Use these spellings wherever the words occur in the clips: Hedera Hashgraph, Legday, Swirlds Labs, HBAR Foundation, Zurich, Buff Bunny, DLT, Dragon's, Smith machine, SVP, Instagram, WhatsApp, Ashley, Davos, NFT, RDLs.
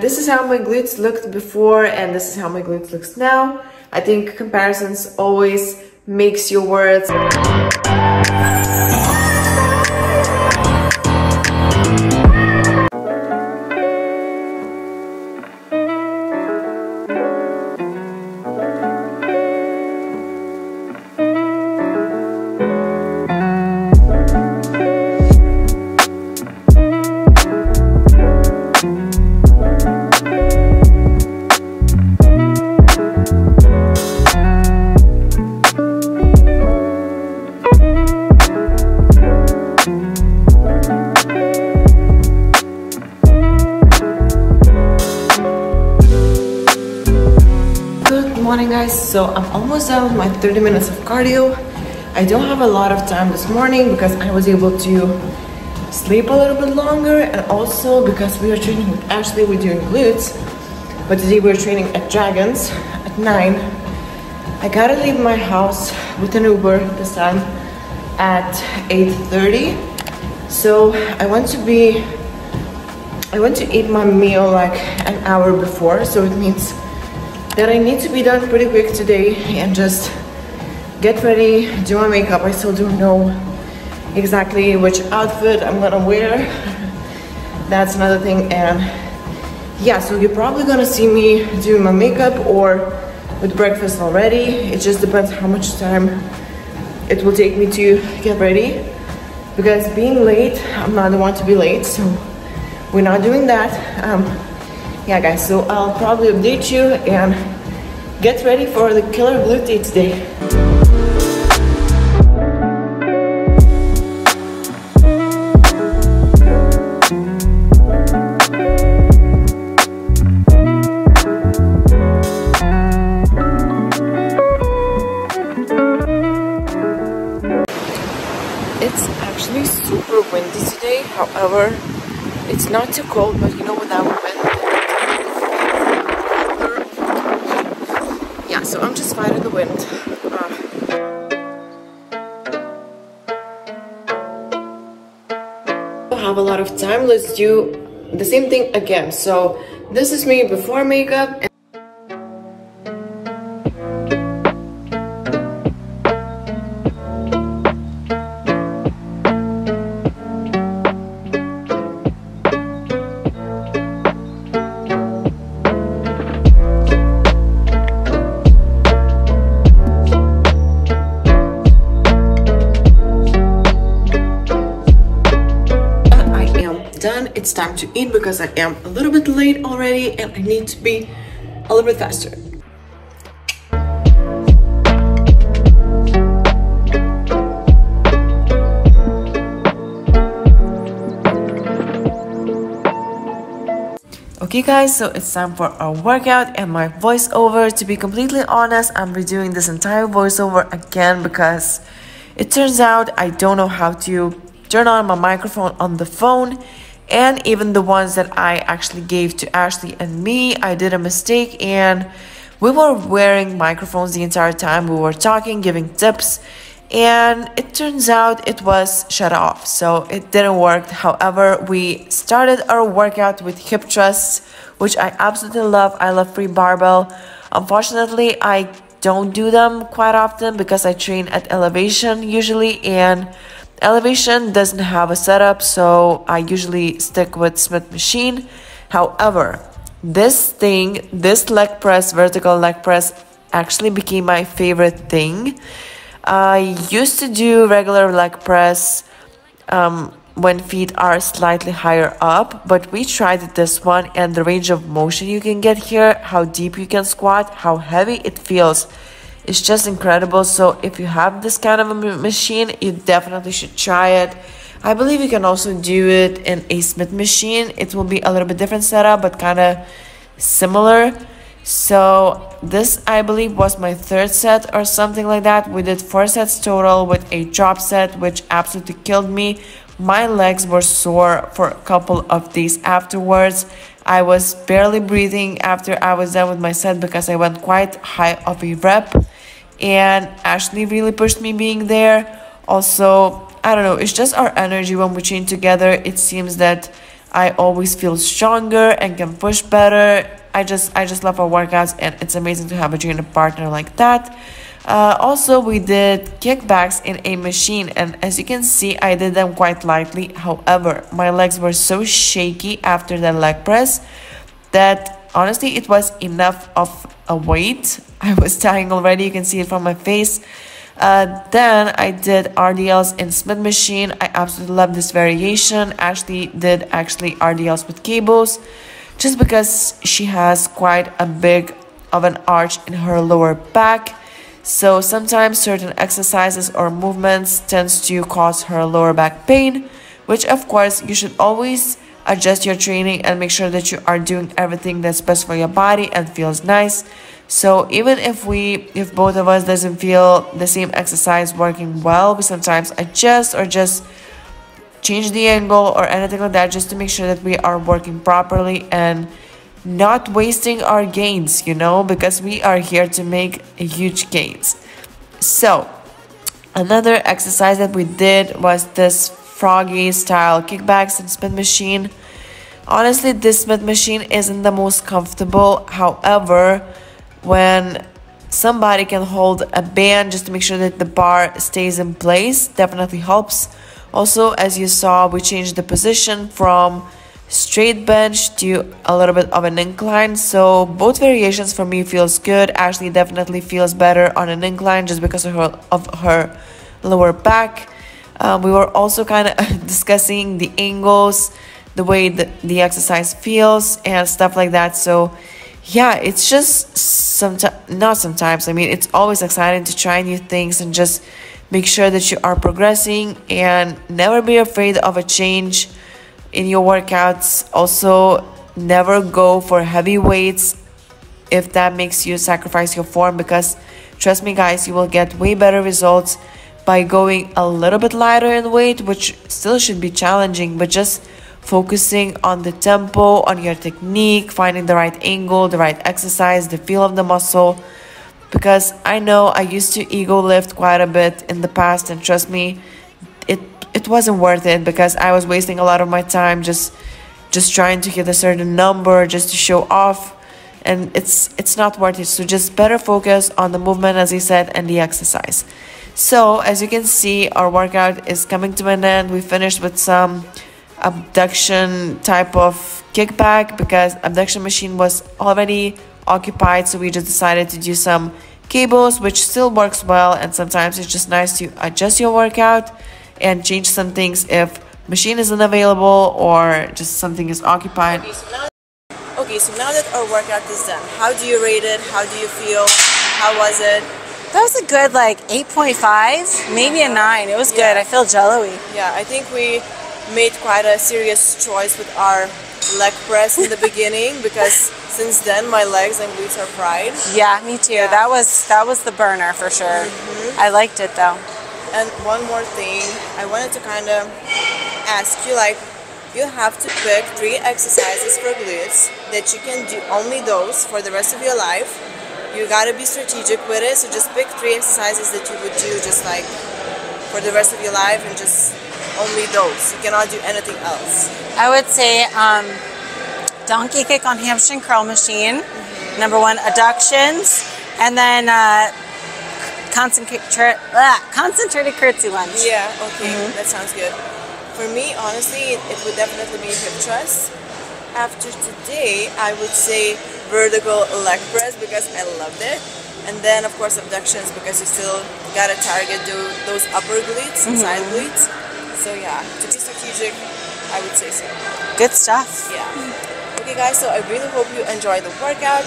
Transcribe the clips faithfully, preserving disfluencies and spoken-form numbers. This is how my glutes looked before and this is how my glutes looks now. I think comparisons always makes your words. So I'm almost done with my thirty minutes of cardio. I don't have a lot of time this morning because I was able to sleep a little bit longer, and also because we are training with Ashley, we're doing glutes, but today we're training at Dragon's at nine. I gotta leave my house with an Uber this time at eight thirty. So I want to be, I want to eat my meal like an hour before, so it means that I need to be done pretty quick today and just get ready, do my makeup. I still don't know exactly which outfit I'm gonna wear. That's another thing. And yeah, so you're probably gonna see me doing my makeup or with breakfast already. It just depends how much time it will take me to get ready, because being late, I'm not the one to be late, so we're not doing that. Um, Yeah guys, so I'll probably update you and get ready for the killer glute day today. It's actually super windy today, however, it's not too cold, but you know what that wind. So I'm just fighting the wind. I don't have a lot of time. Let's do the same thing again. So this is me before makeup. And it's time to eat because I am a little bit late already and I need to be a little bit faster. Okay guys, so it's time for our workout and my voiceover. To be completely honest, I'm redoing this entire voiceover again because it turns out I don't know how to turn on my microphone on the phone. And even the ones that I actually gave to Ashley and me, I did a mistake, and we were wearing microphones the entire time. We were talking, giving tips, and it turns out it was shut off, so it didn't work. However, we started our workout with hip thrusts, which I absolutely love. I love free barbell. Unfortunately, I don't do them quite often because I train at elevation usually, and elevation doesn't have a setup, so I usually stick with Smith machine. However, this thing, this leg press, vertical leg press, actually became my favorite thing. I used to do regular leg press um, when feet are slightly higher up, but we tried this one, and the range of motion you can get here, how deep you can squat, how heavy it feels, it's just incredible. So if you have this kind of a machine, you definitely should try it. I believe you can also do it in a Smith machine. It will be a little bit different setup, but kind of similar. So this, I believe, was my third set or something like that. We did four sets total with a drop set, which absolutely killed me. My legs were sore for a couple of days afterwards. I was barely breathing after I was done with my set because I went quite high of a rep, and Ashley really pushed me being there. Also, I don't know, it's just our energy when we train together. It seems that I always feel stronger and can push better. I just I just love our workouts, and it's amazing to have a junior partner like that. Uh, also, we did kickbacks in a machine, and as you can see, I did them quite lightly. However, my legs were so shaky after the leg press that honestly it was enough of a weight. I was dying already, you can see it from my face. Uh, then I did R D Ls in Smith machine. I absolutely love this variation. Ashley did actually R D Ls with cables just because she has quite a big of an arch in her lower back. So sometimes certain exercises or movements tends to cause her lower back pain, which of course you should always adjust your training and make sure that you are doing everything that's best for your body and feels nice. So even if we if both of us doesn't feel the same exercise working well, we sometimes adjust or just change the angle or anything like that, just to make sure that we are working properly and not wasting our gains, you know, because we are here to make huge gains. So another exercise that we did was this froggy style kickbacks and Smith machine. Honestly, this Smith machine isn't the most comfortable. However, when somebody can hold a band just to make sure that the bar stays in place, definitely helps. Also, as you saw, we changed the position from straight bench to a little bit of an incline, so both variations for me feels good. Ashley definitely feels better on an incline just because of her, of her lower back. Um, we were also kind of discussing the angles, the way the, the exercise feels and stuff like that. So yeah, it's just sometimes, not sometimes, I mean, it's always exciting to try new things and just make sure that you are progressing and never be afraid of a change in your workouts. Also, never go for heavy weights if that makes you sacrifice your form, because trust me guys, you will get way better results by going a little bit lighter in weight, which still should be challenging, but just focusing on the tempo, on your technique, finding the right angle, the right exercise, the feel of the muscle. Because I know I used to ego lift quite a bit in the past, and trust me, it it wasn't worth it, because I was wasting a lot of my time just just trying to hit a certain number just to show off, and it's it's not worth it. So just better focus on the movement, as I said, and the exercise. So as you can see, our workout is coming to an end. We finished with some abduction type of kickback because abduction machine was already occupied, so we just decided to do some cables, which still works well, and sometimes it's just nice to adjust your workout and change some things if machine isn't available or just something is occupied. Okay, so now, okay, so now that our workout is done, how do you rate it? How do you feel? How was it? That was a good like eight point five, maybe a nine. It was yeah. good. I feel jello-y. Yeah, I think we made quite a serious choice with our leg press in the beginning, because since then my legs and glutes are fried. Yeah, me too. Yeah. That was that was the burner for sure. Mm-hmm. I liked it though. And one more thing, I wanted to kind of ask you, like, you have to pick three exercises for glutes that you can do only those for the rest of your life. You gotta be strategic with it, so just pick three exercises that you would do just like for the rest of your life and just only those. You cannot do anything else. I would say um, donkey kick on hamstring curl machine, mm-hmm. number one, adductions, and then uh, Concentra uh, concentrated curtsy lunge. Yeah, okay, mm-hmm. that sounds good. For me, honestly, it would definitely be hip thrust. After today, I would say vertical leg press because I loved it. And then, of course, abductions because you still gotta target do those upper glutes and mm-hmm. side glutes. So yeah, to be strategic, I would say so. Good stuff. Yeah. Mm-hmm. Okay guys, so I really hope you enjoy the workout.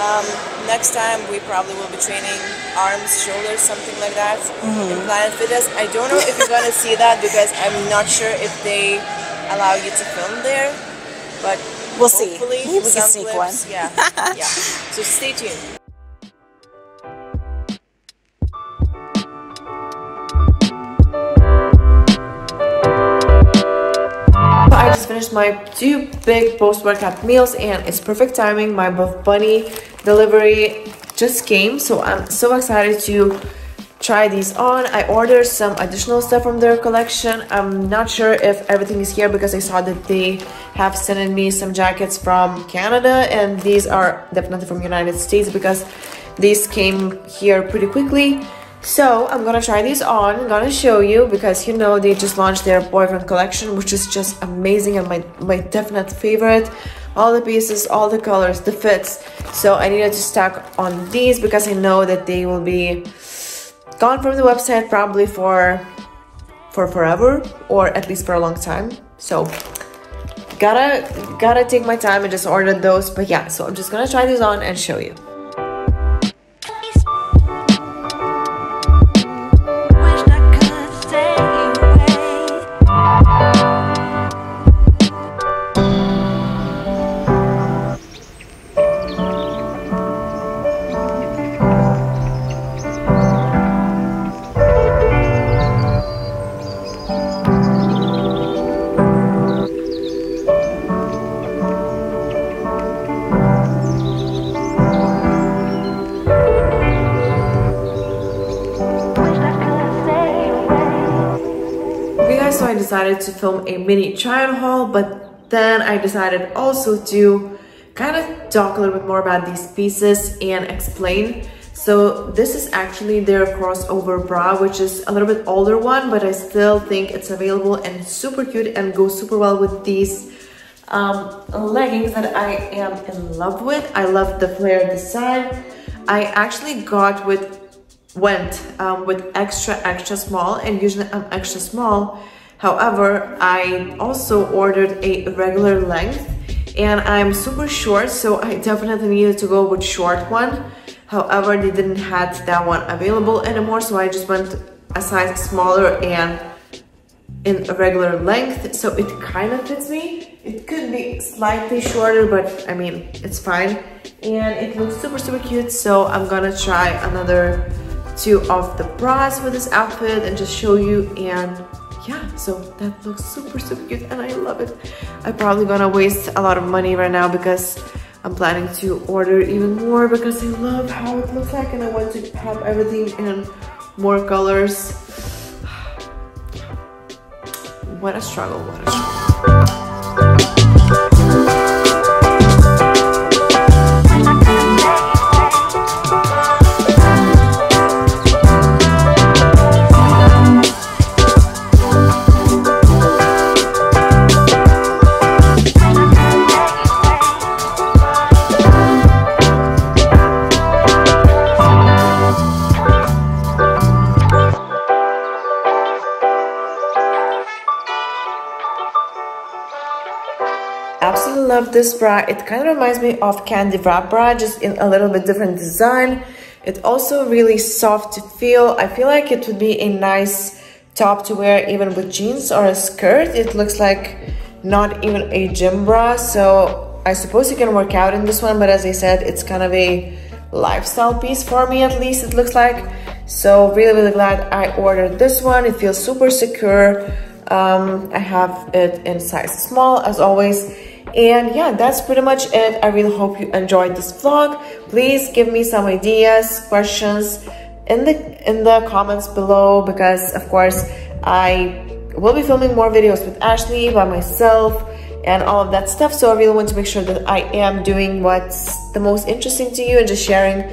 Um, next time we probably will be training arms, shoulders, something like that mm-hmm. in Planet Fitness. I don't know if you're going to see that because I'm not sure if they allow you to film there, but we'll see. We'll see one. Yeah, yeah. So stay tuned. Finished my two big post-workout meals, and it's perfect timing. My Buff Bunny delivery just came, so I'm so excited to try these on. I ordered some additional stuff from their collection. I'm not sure if everything is here because I saw that they have sent me some jackets from Canada, and these are definitely from United States because these came here pretty quickly. So I'm gonna try these on, I'm gonna show you, because you know they just launched their boyfriend collection, which is just amazing and my, my definite favorite. All the pieces, all the colors, the fits. So I needed to stock on these because I know that they will be gone from the website probably for, for forever, or at least for a long time. So gotta, gotta take my time and just order those. But yeah, so I'm just gonna try these on and show you. So I decided to film a mini try-on haul, but then I decided also to kind of talk a little bit more about these pieces and explain. So this is actually their crossover bra, which is a little bit older one, but I still think it's available and super cute and goes super well with these um, leggings that I am in love with. I love the flare design. I actually got with went um, with extra extra small, and usually I'm extra small. However, I also ordered a regular length, and I'm super short, so I definitely needed to go with short one. However, they didn't have that one available anymore, so I just went a size smaller and in a regular length, so it kind of fits me. It could be slightly shorter, but I mean, it's fine. And it looks super, super cute, so I'm gonna try another two of the bras with this outfit and just show you. And yeah, so that looks super, super cute and I love it. I'm probably gonna waste a lot of money right now because I'm planning to order even more because I love how it looks like and I want to have everything in more colors. What a struggle, what a struggle. Absolutely love this bra. It kind of reminds me of candy wrap bra, just in a little bit different design. It's also really soft to feel. I feel like it would be a nice top to wear even with jeans or a skirt. It looks like not even a gym bra, so I suppose you can work out in this one, but as I said, it's kind of a lifestyle piece for me, at least it looks like. So really, really glad I ordered this one. It feels super secure. Um, I have it in size small as always. And yeah, that's pretty much it. I really hope you enjoyed this vlog. Please give me some ideas, questions in the in the comments below, because of course I will be filming more videos with Ashley, by myself, and all of that stuff. So I really want to make sure that I am doing what's the most interesting to you and just sharing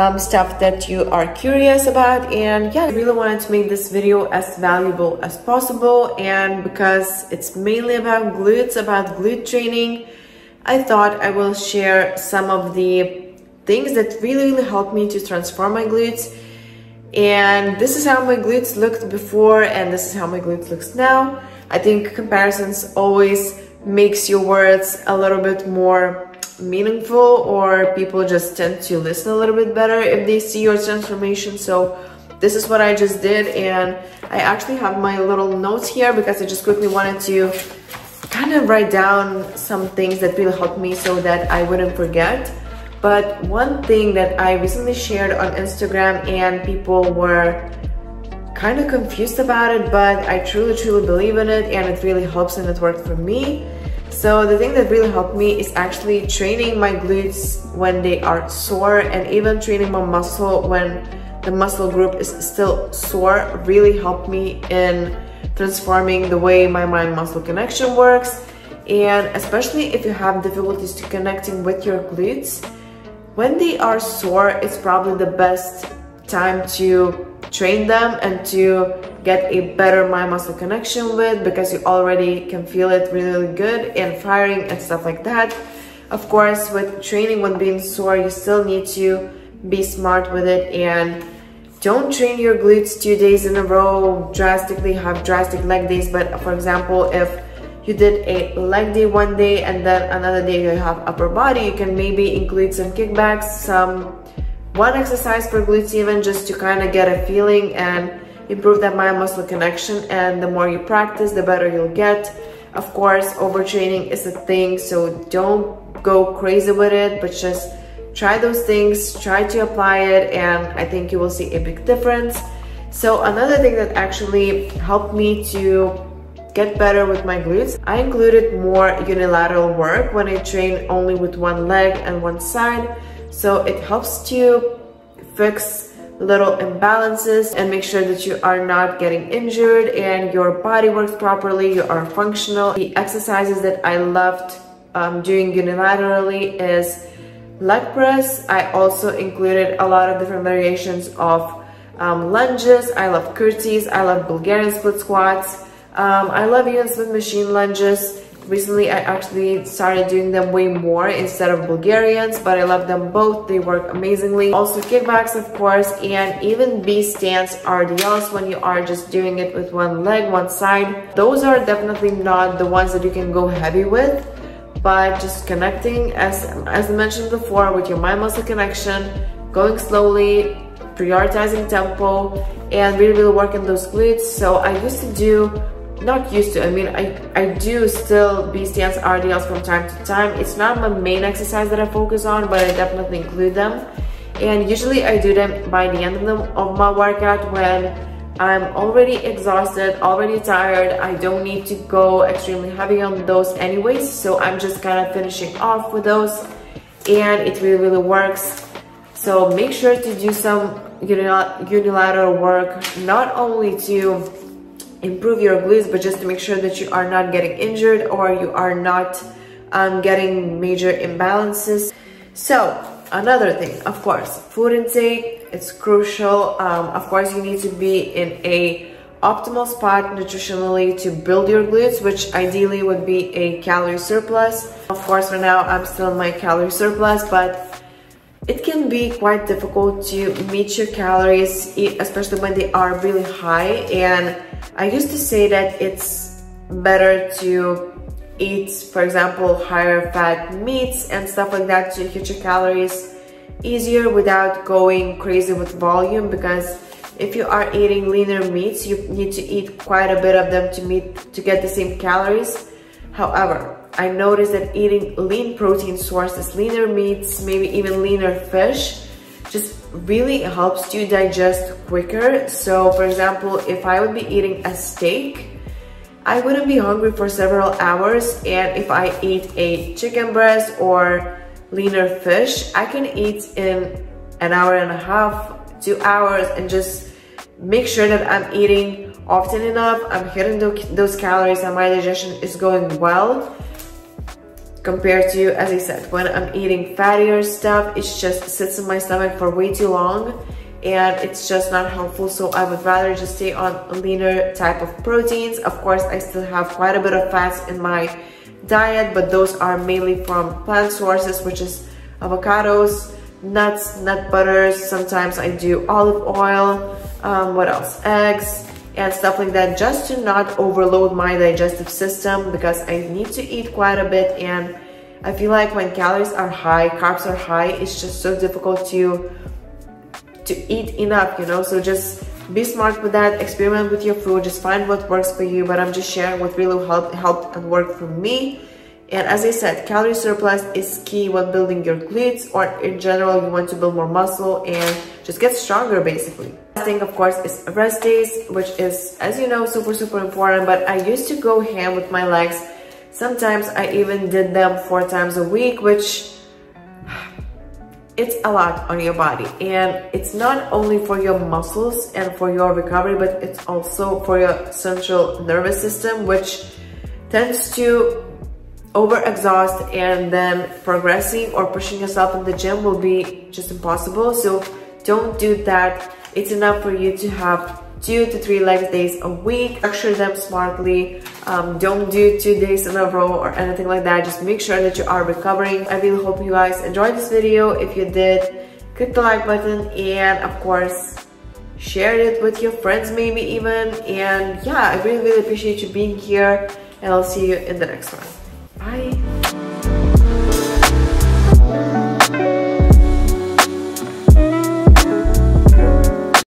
Um, stuff that you are curious about. And yeah, I really wanted to make this video as valuable as possible, and because it's mainly about glutes, about glute training, I thought I will share some of the things that really, really helped me to transform my glutes. And this is how my glutes looked before, and this is how my glutes looks now. I think comparisons always makes your words a little bit more meaningful, or people just tend to listen a little bit better if they see your transformation. So this is what I just did, and I actually have my little notes here because I just quickly wanted to kind of write down some things that really helped me so that I wouldn't forget. But one thing that I recently shared on Instagram, and people were kind of confused about it, but I truly, truly believe in it, and it really helps and it worked for me. So the thing that really helped me is actually training my glutes when they are sore, and even training my muscle when the muscle group is still sore really helped me in transforming the way my mind-muscle connection works. And especially if you have difficulties to connecting with your glutes, when they are sore, it's probably the best time to train them and to get a better mind-muscle connection with, because you already can feel it really, really good and firing and stuff like that. Of course, with training when being sore, you still need to be smart with it and don't train your glutes two days in a row, drastically have drastic leg days. But for example, if you did a leg day one day and then another day you have upper body, you can maybe include some kickbacks, some one exercise per glutes even, just to kind of get a feeling and improve that mind muscle connection. And the more you practice, the better you'll get. Of course, overtraining is a thing, so don't go crazy with it, but just try those things, try to apply it, and I think you will see a big difference. So another thing that actually helped me to get better with my glutes, I included more unilateral work when I train only with one leg and one side. So it helps to fix little imbalances and make sure that you are not getting injured and your body works properly, you are functional. The exercises that I loved um, doing unilaterally is leg press. I also included a lot of different variations of um, lunges. I love curtsies, I love Bulgarian split squats, um, I love even Smith machine lunges. Recently I actually started doing them way more instead of Bulgarians, but I love them both, they work amazingly. Also kickbacks, of course, and even B-stance R D Ls when you are just doing it with one leg, one side. Those are definitely not the ones that you can go heavy with, but just connecting, as, as I mentioned before, with your mind-muscle connection, going slowly, prioritizing tempo, and really, really working those glutes. So I used to do, not used to, I mean, I, I do still B-stance R D Ls from time to time. It's not my main exercise that I focus on, but I definitely include them. And usually I do them by the end of, the, of my workout when I'm already exhausted, already tired. I don't need to go extremely heavy on those anyways, so I'm just kind of finishing off with those, and it really, really works. So make sure to do some unilateral work, not only to improve your glutes, but just to make sure that you are not getting injured or you are not um, getting major imbalances. So another thing, of course, food intake. It's crucial. Um, of course, you need to be in a optimal spot nutritionally to build your glutes, which ideally would be a calorie surplus. Of course, for now, I'm still in my calorie surplus, but it can be quite difficult to meet your calories, especially when they are really high. And I used to say that it's better to eat, for example, higher fat meats and stuff like that to hit your calories easier without going crazy with volume, because if you are eating leaner meats, you need to eat quite a bit of them to meet to get the same calories. However, I noticed that eating lean protein sources, leaner meats, maybe even leaner fish, just really helps you digest quicker. So for example, if I would be eating a steak, I wouldn't be hungry for several hours, and if I eat a chicken breast or leaner fish, I can eat in an hour and a half, two hours, and just make sure that I'm eating often enough, I'm hitting those calories, and my digestion is going well. Compared to, as I said, when I'm eating fattier stuff, it just sits in my stomach for way too long, and it's just not helpful. So I would rather just stay on leaner type of proteins. Of course, I still have quite a bit of fats in my diet, but those are mainly from plant sources, which is avocados, nuts, nut butters. Sometimes I do olive oil, um, what else, eggs and stuff like that, just to not overload my digestive system, because I need to eat quite a bit. And I feel like when calories are high, carbs are high, it's just so difficult to to eat enough, you know. So just be smart with that, experiment with your food, just find what works for you, but I'm just sharing what really helped, helped and worked for me. And as I said, calorie surplus is key when building your glutes, or in general, you want to build more muscle and just get stronger basically. Last thing, of course, is rest days, which is, as you know, super, super important, but I used to go ham with my legs. Sometimes I even did them four times a week, which it's a lot on your body, and it's not only for your muscles and for your recovery, but it's also for your central nervous system, which tends to overexhaust, and then progressing or pushing yourself in the gym will be just impossible. So don't do that. It's enough for you to have two to three leg days a week. Structure them smartly. Um, don't do two days in a row or anything like that. Just make sure that you are recovering. I really hope you guys enjoyed this video. If you did, click the like button, and of course share it with your friends, maybe even. And yeah, I really, really appreciate you being here, and I'll see you in the next one.